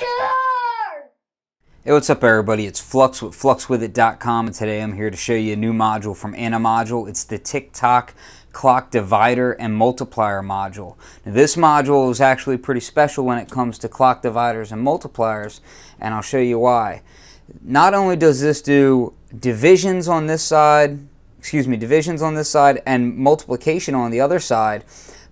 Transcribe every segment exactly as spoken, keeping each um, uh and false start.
Monster! Hey, what's up everybody? It's Flux with Flux With It dot com, and today I'm here to show you a new module from Animodule. It's the TikTok Clock Divider and Multiplier Module. Now, this module is actually pretty special when it comes to clock dividers and multipliers, and I'll show you why. Not only does this do divisions on this side, excuse me, divisions on this side and multiplication on the other side,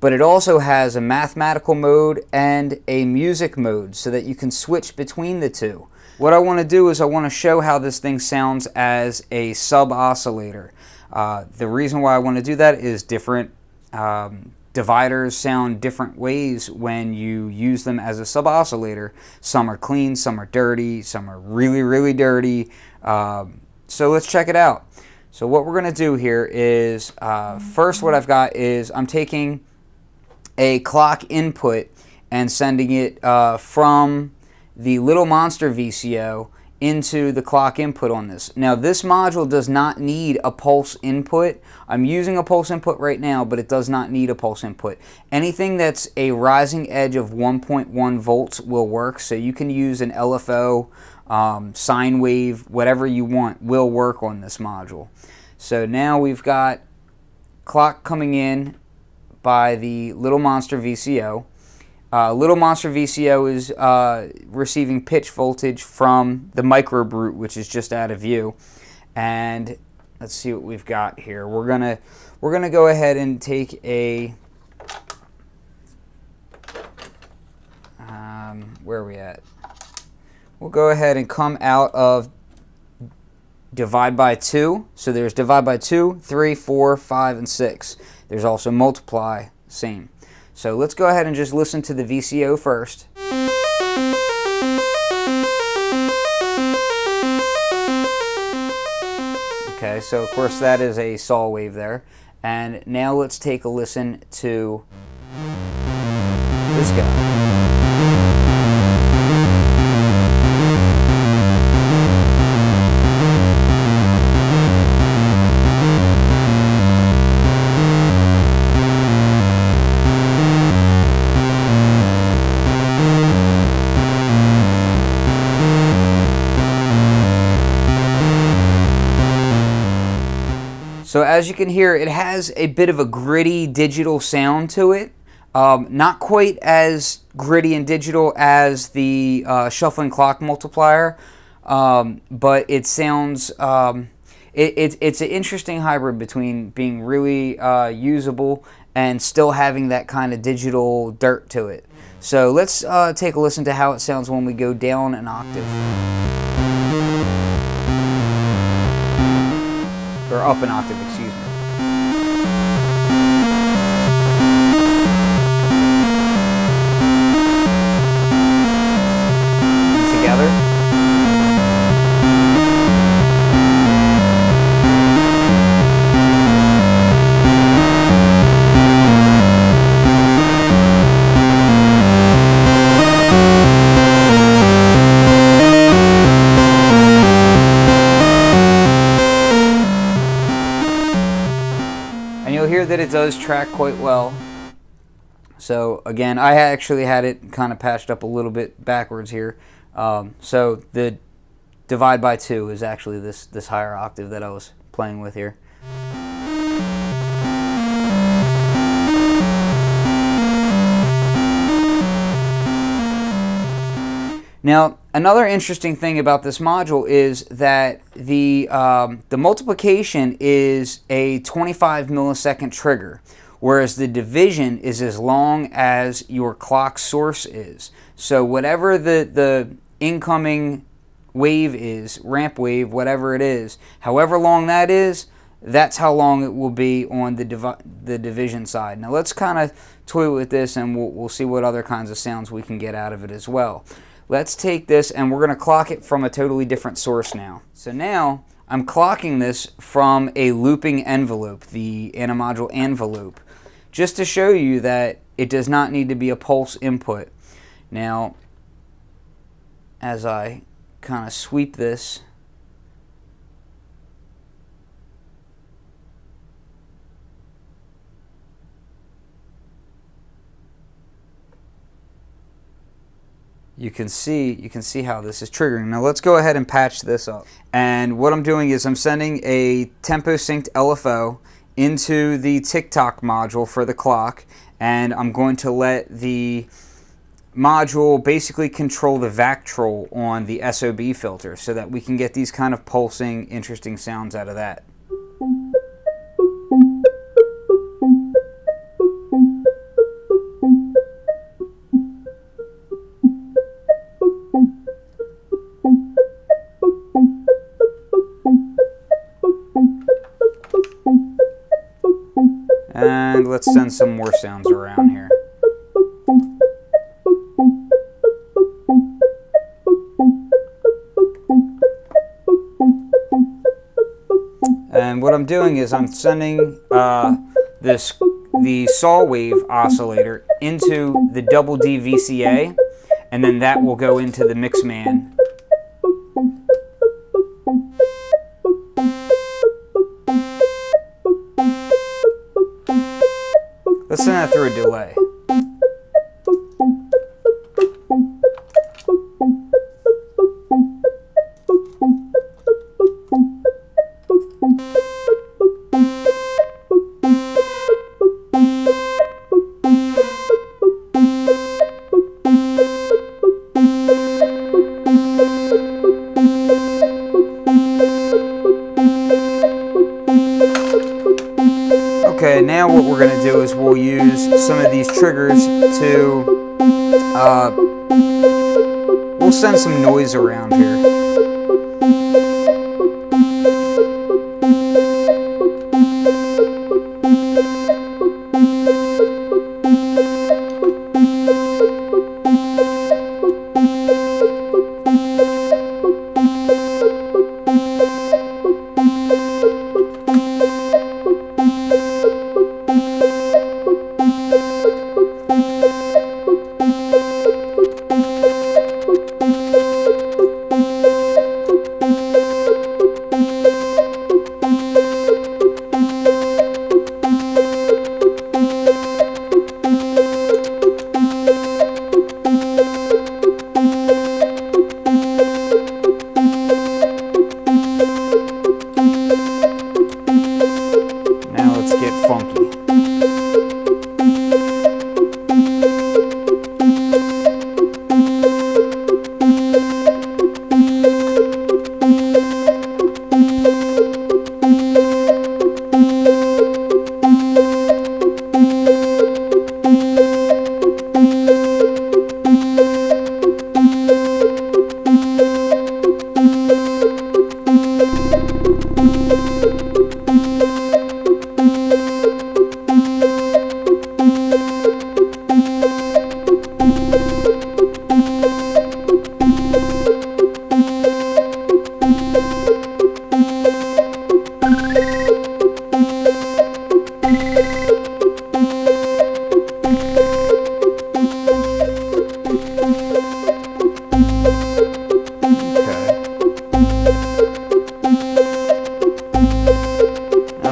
but it also has a mathematical mode and a music mode so that you can switch between the two. What I want to do is I want to show how this thing sounds as a sub oscillator. Uh, the reason why I want to do that is different um, dividers sound different ways when you use them as a sub oscillator. Some are clean, some are dirty, some are really, really dirty. Um, so let's check it out. So what we're going to do here is, uh, first what I've got is I'm taking a clock input and sending it uh, from the Little Monster V C O into the clock input on this. Now this module does not need a pulse input. I'm using a pulse input right now, but it does not need a pulse input. Anything that's a rising edge of one point one volts will work, so you can use an L F O, um, sine wave, whatever you want will work on this module. So now we've got clock coming in by the Little Monster V C O. Uh, Little Monster V C O is uh, receiving pitch voltage from the microbrute, which is just out of view. And let's see what we've got here. We're gonna we're gonna go ahead and take a. Um, where are we at? We'll go ahead and come out of divide by two. So there's divide by two, three, four, five, and six. There's also multiply, same. So let's go ahead and just listen to the V C O first. Okay, so of course that is a saw wave there. And now let's take a listen to this guy. So as you can hear, it has a bit of a gritty digital sound to it. Um, not quite as gritty and digital as the uh, shuffling clock multiplier, um, but it sounds, um, it, it, it's an interesting hybrid between being really uh, usable and still having that kind of digital dirt to it. So let's uh, take a listen to how it sounds when we go down an octave. Or up an octave, excuse me. Together. That it does track quite well. So again, I actually had it kind of patched up a little bit backwards here. Um, so the divide by two is actually this this higher octave that I was playing with here. Now, another interesting thing about this module is that the, um, the multiplication is a twenty-five millisecond trigger, whereas the division is as long as your clock source is. So whatever the, the incoming wave is, ramp wave, whatever it is, however long that is, that's how long it will be on the, divi the division side. Now let's kind of toy with this and we'll, we'll see what other kinds of sounds we can get out of it as well. Let's take this and we're going to clock it from a totally different source now. So now I'm clocking this from a looping envelope, the Animodule envelope, just to show you that it does not need to be a pulse input. Now, as I kind of sweep this, you can see you can see how this is triggering. Now let's go ahead and patch this up. And what I'm doing is I'm sending a tempo synced L F O into the TikTok module for the clock, and I'm going to let the module basically control the Vactrol on the S O B filter so that we can get these kind of pulsing, interesting sounds out of that. And let's send some more sounds around here. And what I'm doing is I'm sending uh, this the saw wave oscillator into the double D V C A, and then that will go into the mix man. Let's send that through a delay. Okay, now what we're going to do is we'll use some of these triggers to, uh, we'll send some noise around here.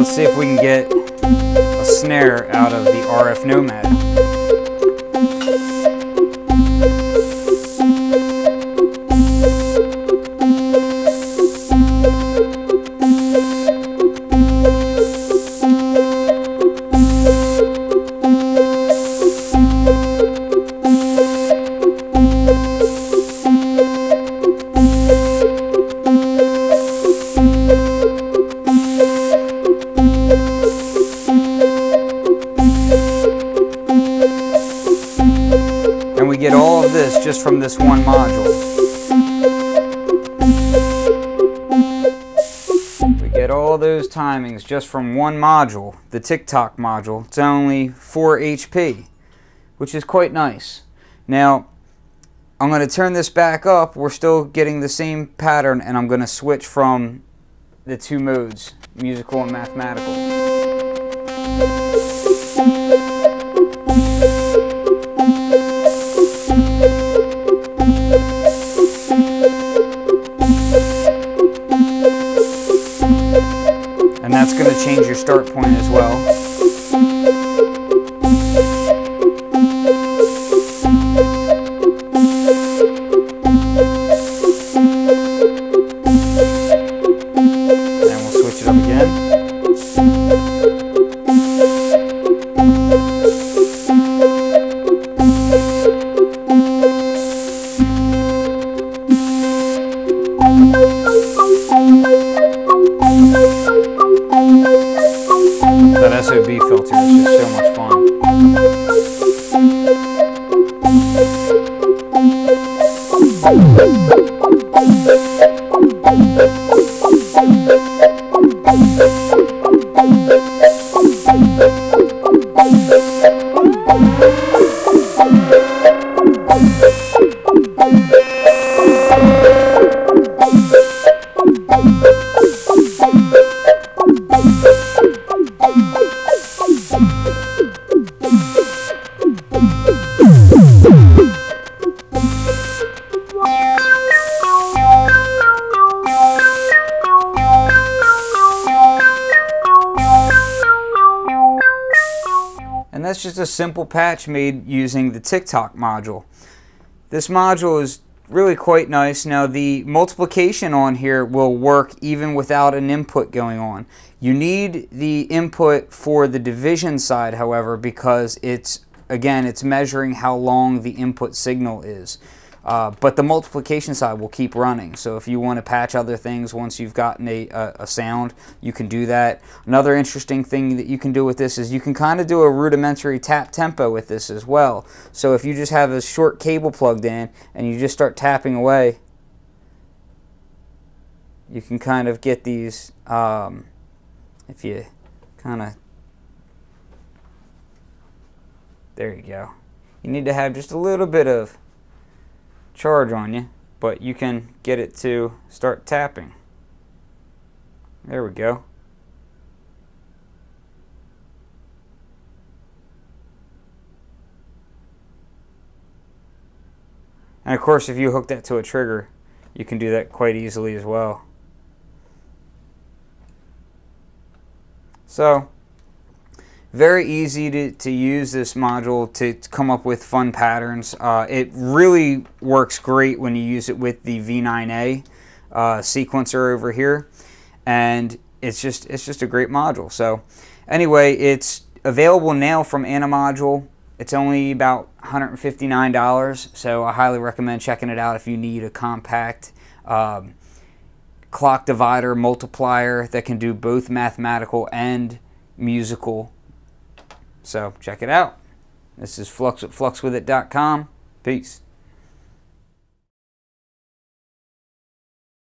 Let's see if we can get a snare out of the R F Nomad. Get all of this just from this one module. We get all those timings just from one module, the TikTok module. It's only four H P, which is quite nice. Now, I'm going to turn this back up. We're still getting the same pattern, and I'm going to switch from the two modes, musical and mathematical. And that's going to change your start point as well. And that's just a simple patch made using the TikTok module. This module is really quite nice. Now the multiplication on here will work even without an input going on. You need the input for the division side, however, because it's, again, it's measuring how long the input signal is. Uh, but the multiplication side will keep running. So if you want to patch other things once you've gotten a, a, a sound, you can do that. Another interesting thing that you can do with this is you can kind of do a rudimentary tap tempo with this as well. So if you just have a short cable plugged in and you just start tapping away, you can kind of get these, um, if you kind of, there you go. You need to have just a little bit of charge on you, but you can get it to start tapping. There we go. And of course, if you hook that to a trigger, you can do that quite easily as well. So very easy to, to use this module to, to come up with fun patterns. Uh, it really works great when you use it with the V nine A uh, sequencer over here, and it's just it's just a great module. So anyway, it's available now from Animodule. It's only about one hundred fifty-nine dollars, so I highly recommend checking it out if you need a compact um, clock divider multiplier that can do both mathematical and musical. So check it out. This is Flux with Flux with it dot com. Peace.